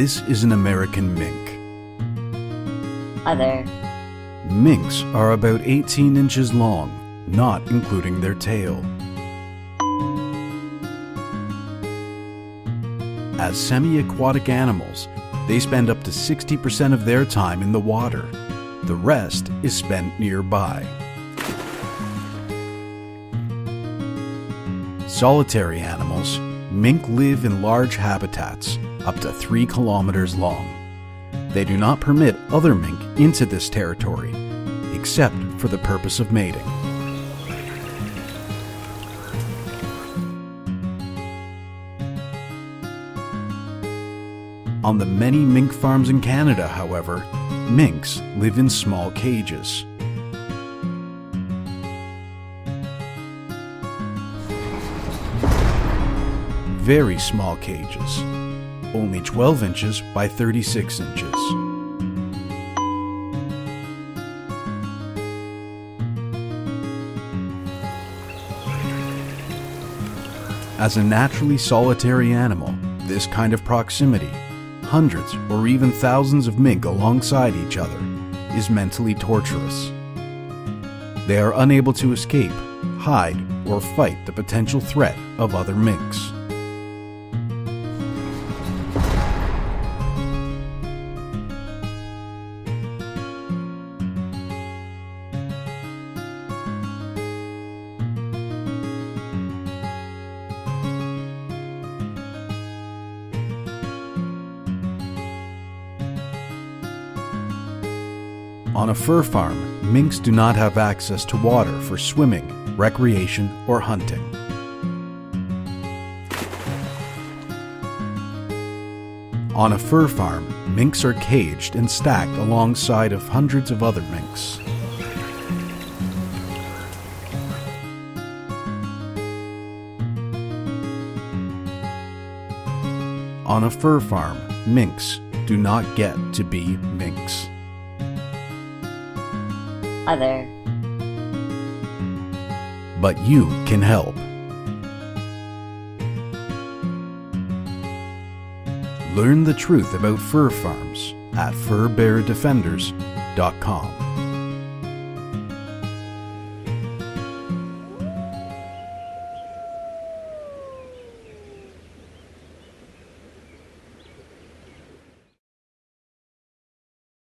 This is an American mink. Other. Minks are about 18 inches long, not including their tail. As semi-aquatic animals, they spend up to 60% of their time in the water. The rest is spent nearby. Solitary animals, mink live in large habitats, up to 3 kilometers long. They do not permit other mink into this territory, except for the purpose of mating. On the many mink farms in Canada, however, minks live in small cages. Very small cages, only 12 inches by 36 inches. As a naturally solitary animal, this kind of proximity, hundreds or even thousands of mink alongside each other, is mentally torturous. They are unable to escape, hide, or fight the potential threat of other minks. On a fur farm, minks do not have access to water for swimming, recreation, or hunting. On a fur farm, minks are caged and stacked alongside of hundreds of other minks. On a fur farm, minks do not get to be minks. Other. But you can help. Learn the truth about fur farms at FurBearDefenders.com.